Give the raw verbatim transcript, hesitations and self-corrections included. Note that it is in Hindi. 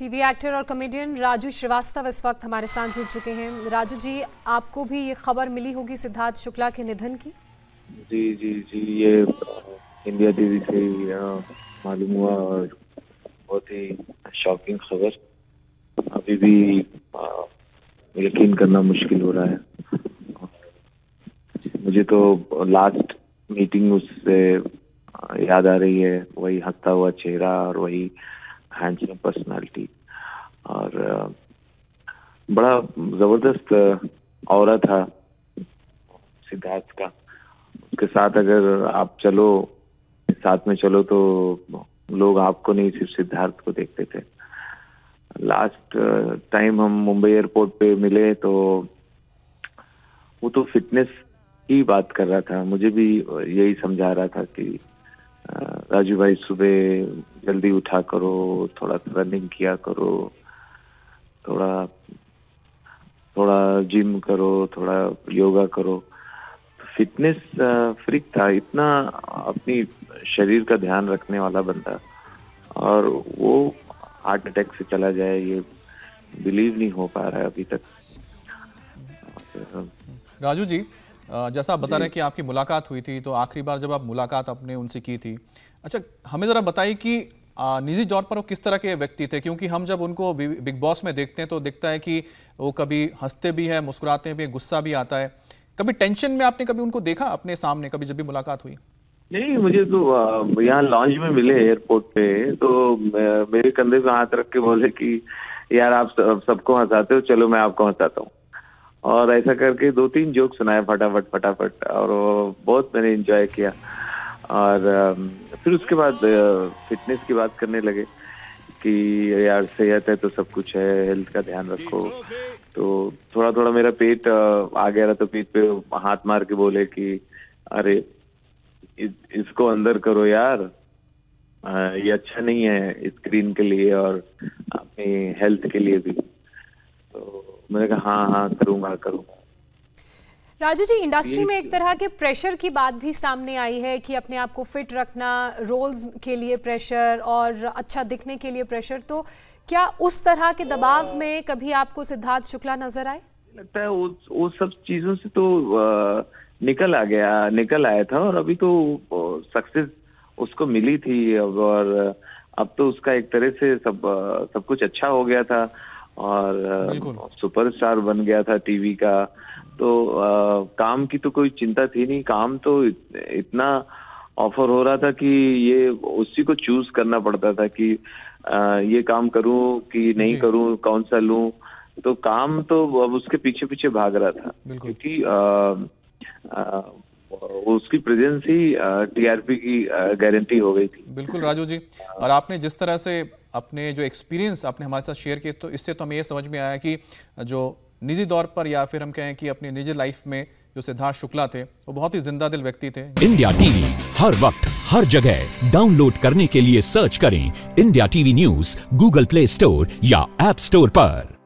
टीवी एक्टर और कॉमेडियन राजू श्रीवास्तव इस वक्त हमारे साथ जुड़ चुके हैं। राजू जी, आपको भी ये खबर मिली होगी सिद्धार्थ शुक्ला के निधन की। जी जी जी ये इंडिया टीवी से मालूम हुआ और बहुत ही शॉकिंग खबर। अभी भी यकीन करना मुश्किल हो रहा है। मुझे तो लास्ट मीटिंग उससे याद आ रही है, वही हंसता हुआ चेहरा और वही हैंडसम पर्सनालिटी और बड़ा जबरदस्त औरा था सिद्धार्थ का। उसके साथ अगर आप चलो, साथ में चलो तो लोग आपको नहीं, सिर्फ सिद्धार्थ को देखते थे। लास्ट टाइम हम मुंबई एयरपोर्ट पे मिले तो वो तो फिटनेस की बात कर रहा था। मुझे भी यही समझा रहा था कि राजू भाई सुबह जल्दी उठा करो, थोड़ा रनिंग किया करो, थोड़ा थोड़ा जिम करो, थोड़ा योगा करो। फिटनेस फ्रीक था, इतना अपनी शरीर का ध्यान रखने वाला बंदा, और वो हार्ट अटैक से चला जाए ये बिलीव नहीं हो पा रहा है अभी तक। राजू जी, जैसा आप बता रहे हैं कि आपकी मुलाकात हुई थी, तो आखिरी बार जब आप मुलाकात आपने उनसे की थी, अच्छा हमें ज़रा बताइए कि निजी तौर पर वो किस तरह के व्यक्ति थे? क्योंकि हम जब उनको बिग बॉस में देखते हैं तो दिखता है कि वो कभी हंसते भी है, मुस्कुराते भी, गुस्सा भी आता है। कभी टेंशन में आपने कभी उनको देखा अपने सामने, कभी जब भी मुलाकात हुई? नहीं, मुझे तो यहाँ लॉन्च में मिले एयरपोर्ट पे, तो मेरे कंधे पे हाथ रख के बोले कि यार आप सबको हंसाते हो, चलो मैं आपको हंसाता हूँ, और ऐसा करके दो तीन जोक सुनाए फटाफट फटाफट, और वो बहुत मैंने एंजॉय किया। और फिर उसके बाद फिटनेस की बात करने लगे कि यार सेहत है तो सब कुछ है, हेल्थ का ध्यान रखो। तो थोड़ा थोड़ा मेरा पेट आ गया रहा, तो पेट पे हाथ मार के बोले कि अरे इस, इसको अंदर करो यार, आ, ये अच्छा नहीं है स्क्रीन के लिए और अपनी हेल्थ के लिए भी। तो मैंने कहा हाँ हाँ करूँगा करूँगा। राजू जी, इंडस्ट्री में एक तरह के प्रेशर की बात भी सामने आई है कि अपने आप को फिट रखना, रोल्स के लिए प्रेशर और अच्छा दिखने के लिए प्रेशर, तो क्या उस तरह के दबाव में कभी आपको सिद्धार्थ शुक्ला नजर आए? लगता है वो वो सब चीजों से तो आ, निकल आ गया निकल आया था, और अभी तो सक्सेस उसको मिली थी, और अब तो उसका एक तरह से सब सब कुछ अच्छा हो गया था और सुपरस्टार बन गया था टीवी का। तो आ, काम की तो कोई चिंता थी नहीं। काम तो इत, इतना ऑफर हो रहा था कि ये उसी को चूज करना पड़ता था कि आ, ये काम करूं कि नहीं करूं, कौन सा लूं। तो काम तो अब उसके पीछे पीछे भाग रहा था, क्योंकि उसकी प्रेजेंस ही टीआरपी की गारंटी हो गई थी। बिल्कुल राजू जी, और आपने जिस तरह से अपने जो एक्सपीरियंस आपने हमारे साथ शेयर किए, तो इससे तो हमें ये समझ में आया कि जो निजी दौर पर या फिर हम कहें कि अपनी निजी लाइफ में जो सिद्धार्थ शुक्ला थे वो बहुत ही जिंदा दिल व्यक्ति थे। इंडिया टीवी हर वक्त हर जगह डाउनलोड करने के लिए सर्च करें India TV News Google Play Store या ऐप स्टोर पर।